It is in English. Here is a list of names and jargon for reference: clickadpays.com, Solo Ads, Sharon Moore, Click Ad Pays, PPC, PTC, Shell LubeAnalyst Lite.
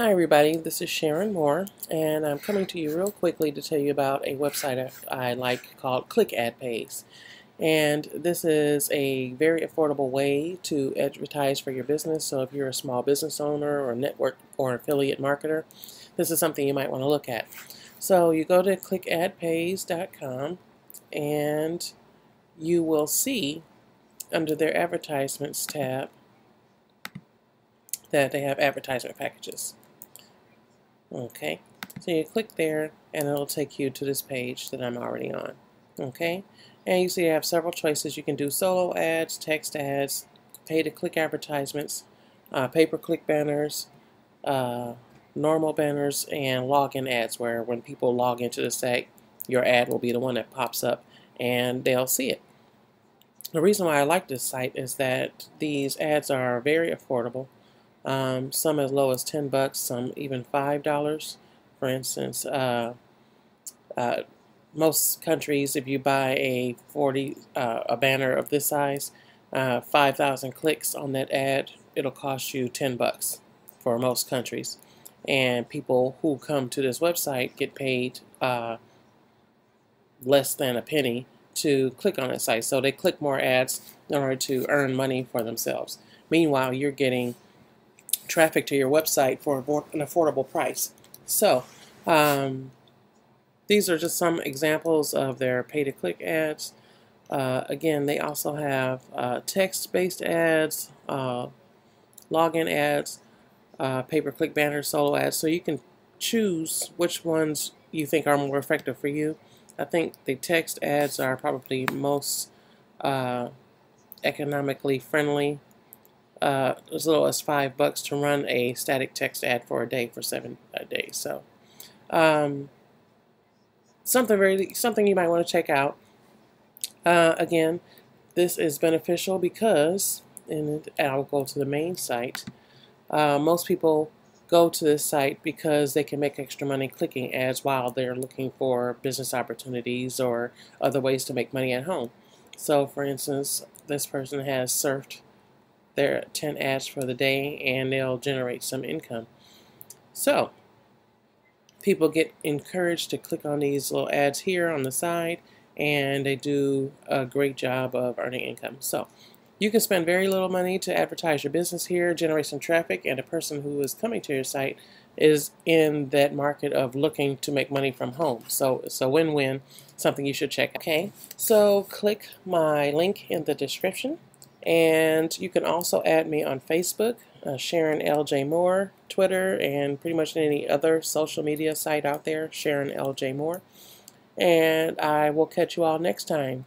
Hi everybody, this is Sharon Moore, and I'm coming to you real quickly to tell you about a website I like called Click Ad Pays. And this is a very affordable way to advertise for your business. So if you're a small business owner or network or affiliate marketer, this is something you might want to look at. So you go to clickadpays.com and you will see under their advertisements tab that they have advertisement packages. Okay, so you click there and it'll take you to this page that I'm already on. Okay, and you see I have several choices. You can do solo ads, text ads, pay-to-click advertisements, pay-per-click banners, normal banners, and login ads, where when people log into the site, your ad will be the one that pops up and they'll see it. The reason why I like this site is that these ads are very affordable. Some as low as $10, some even $5. For instance, most countries, if you buy a banner of this size, 5,000 clicks on that ad, it'll cost you $10 for most countries. And people who come to this website get paid less than a penny to click on the site. So they click more ads in order to earn money for themselves. Meanwhile, you're getting traffic to your website for an affordable price. So these are just some examples of their pay-to-click ads. Again, they also have text-based ads, login ads, pay-per-click banners, solo ads. So you can choose which ones you think are more effective for you. I think the text ads are probably most economically friendly. As little as $5 to run a static text ad for a day for 7 days. So something you might want to check out. Again, this is beneficial because, and I'll go to the main site, most people go to this site because they can make extra money clicking ads while they're looking for business opportunities or other ways to make money at home. So for instance, this person has surfed their 10 ads for the day and they'll generate some income. So people get encouraged to click on these little ads here on the side, and they do a great job of earning income. So you can spend very little money to advertise your business here, generate some traffic, and a person who is coming to your site is in that market of looking to make money from home. So it's a win-win, something you should check out. Okay, so click my link in the description. And you can also add me on Facebook, Sharon LJ Moore, Twitter, and pretty much any other social media site out there, Sharon LJ Moore. And I will catch you all next time.